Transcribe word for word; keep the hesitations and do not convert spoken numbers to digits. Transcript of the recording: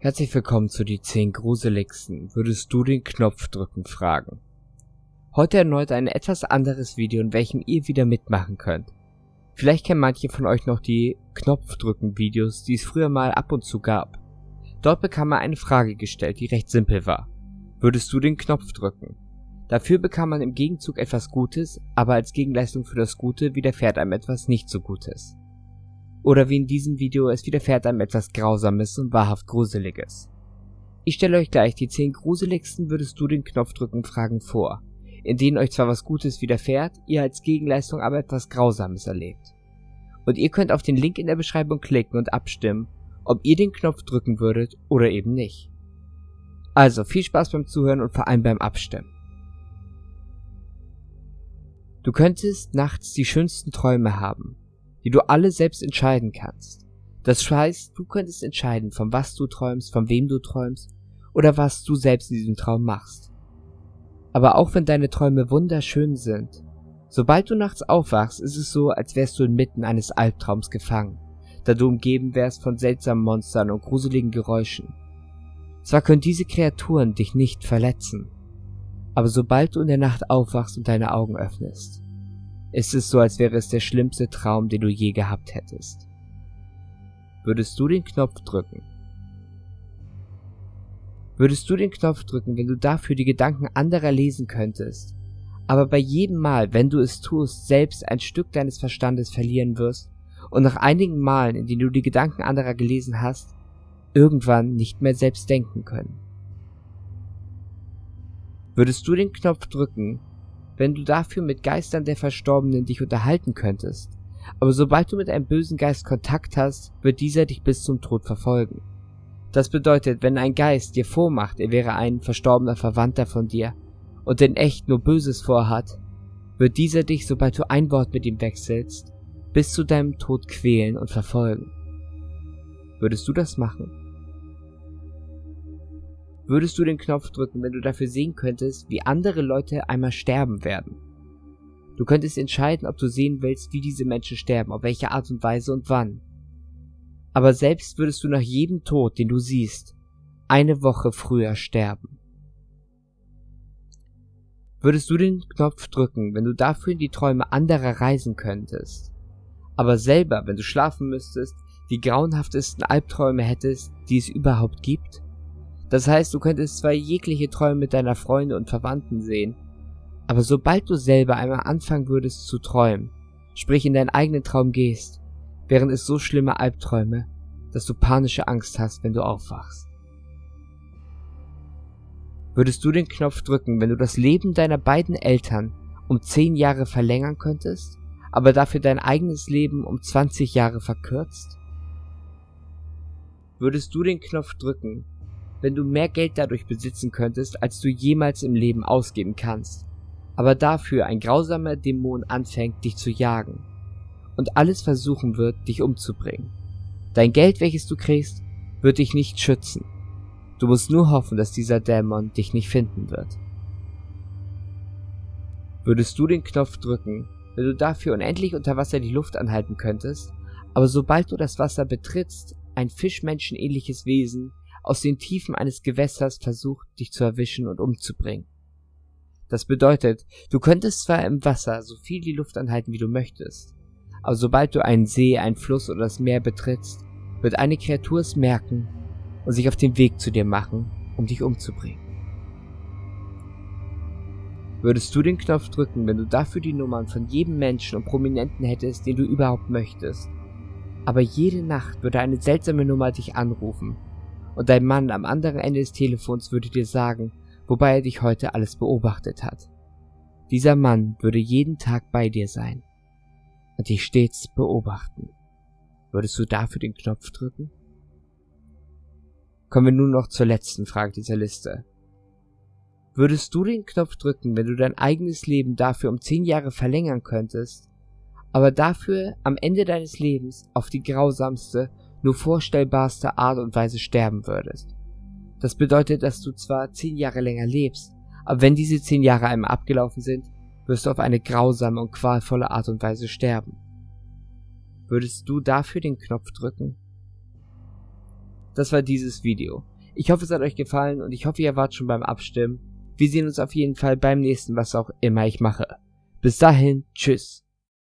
Herzlich willkommen zu die zehn gruseligsten würdest du den Knopf drücken Fragen. Heute erneut ein etwas anderes Video, in welchem ihr wieder mitmachen könnt. Vielleicht kennen manche von euch noch die Knopfdrücken Videos, die es früher mal ab und zu gab. Dort bekam man eine Frage gestellt, die recht simpel war. Würdest du den Knopf drücken? Dafür bekam man im Gegenzug etwas Gutes, aber als Gegenleistung für das Gute widerfährt einem etwas nicht so Gutes. Oder wie in diesem Video, es widerfährt einem etwas Grausames und wahrhaft Gruseliges. Ich stelle euch gleich die zehn gruseligsten würdest du den Knopf drücken Fragen vor, in denen euch zwar was Gutes widerfährt, ihr als Gegenleistung aber etwas Grausames erlebt. Und ihr könnt auf den Link in der Beschreibung klicken und abstimmen, ob ihr den Knopf drücken würdet oder eben nicht. Also viel Spaß beim Zuhören und vor allem beim Abstimmen. Du könntest nachts die schönsten Träume haben, die du alle selbst entscheiden kannst. Das heißt, du könntest entscheiden, von was du träumst, von wem du träumst oder was du selbst in diesem Traum machst. Aber auch wenn deine Träume wunderschön sind, sobald du nachts aufwachst, ist es so, als wärst du inmitten eines Albtraums gefangen, da du umgeben wärst von seltsamen Monstern und gruseligen Geräuschen. Zwar können diese Kreaturen dich nicht verletzen, aber sobald du in der Nacht aufwachst und deine Augen öffnest, ist es so, als wäre es der schlimmste Traum, den du je gehabt hättest. Würdest du den Knopf drücken? Würdest du den Knopf drücken, wenn du dafür die Gedanken anderer lesen könntest, aber bei jedem Mal, wenn du es tust, selbst ein Stück deines Verstandes verlieren wirst und nach einigen Malen, in denen du die Gedanken anderer gelesen hast, irgendwann nicht mehr selbst denken können? Würdest du den Knopf drücken, wenn du dafür mit Geistern der Verstorbenen dich unterhalten könntest, aber sobald du mit einem bösen Geist Kontakt hast, wird dieser dich bis zum Tod verfolgen. Das bedeutet, wenn ein Geist dir vormacht, er wäre ein verstorbener Verwandter von dir und in echt nur Böses vorhat, wird dieser dich, sobald du ein Wort mit ihm wechselst, bis zu deinem Tod quälen und verfolgen. Würdest du das machen? Würdest du den Knopf drücken, wenn du dafür sehen könntest, wie andere Leute einmal sterben werden? Du könntest entscheiden, ob du sehen willst, wie diese Menschen sterben, auf welche Art und Weise und wann. Aber selbst würdest du nach jedem Tod, den du siehst, eine Woche früher sterben. Würdest du den Knopf drücken, wenn du dafür in die Träume anderer reisen könntest? Aber selber, wenn du schlafen müsstest, die grauenhaftesten Albträume hättest, die es überhaupt gibt? Das heißt, du könntest zwar jegliche Träume mit deiner Freunde und Verwandten sehen, aber sobald du selber einmal anfangen würdest zu träumen, sprich in deinen eigenen Traum gehst, wären es so schlimme Albträume, dass du panische Angst hast, wenn du aufwachst. Würdest du den Knopf drücken, wenn du das Leben deiner beiden Eltern um zehn Jahre verlängern könntest, aber dafür dein eigenes Leben um zwanzig Jahre verkürzt? Würdest du den Knopf drücken, wenn du mehr Geld dadurch besitzen könntest, als du jemals im Leben ausgeben kannst, aber dafür ein grausamer Dämon anfängt, dich zu jagen und alles versuchen wird, dich umzubringen? Dein Geld, welches du kriegst, wird dich nicht schützen. Du musst nur hoffen, dass dieser Dämon dich nicht finden wird. Würdest du den Knopf drücken, wenn du dafür unendlich unter Wasser die Luft anhalten könntest, aber sobald du das Wasser betrittst, ein fischmenschenähnliches Wesen aus den Tiefen eines Gewässers versucht, dich zu erwischen und umzubringen? Das bedeutet, du könntest zwar im Wasser so viel die Luft anhalten, wie du möchtest, aber sobald du einen See, einen Fluss oder das Meer betrittst, wird eine Kreatur es merken und sich auf den Weg zu dir machen, um dich umzubringen. Würdest du den Knopf drücken, wenn du dafür die Nummern von jedem Menschen und Prominenten hättest, den du überhaupt möchtest, aber jede Nacht würde eine seltsame Nummer dich anrufen, und dein Mann am anderen Ende des Telefons würde dir sagen, wobei er dich heute alles beobachtet hat? Dieser Mann würde jeden Tag bei dir sein und dich stets beobachten. Würdest du dafür den Knopf drücken? Kommen wir nun noch zur letzten Frage dieser Liste. Würdest du den Knopf drücken, wenn du dein eigenes Leben dafür um zehn Jahre verlängern könntest, aber dafür am Ende deines Lebens auf die grausamste, nur vorstellbarste Art und Weise sterben würdest? Das bedeutet, dass du zwar zehn Jahre länger lebst, aber wenn diese zehn Jahre einmal abgelaufen sind, wirst du auf eine grausame und qualvolle Art und Weise sterben. Würdest du dafür den Knopf drücken? das war dieses Video. Ich hoffe, es hat euch gefallen und ich hoffe, ihr wart schon beim Abstimmen. Wir sehen uns auf jeden Fall beim nächsten, was auch immer ich mache. Bis dahin, tschüss.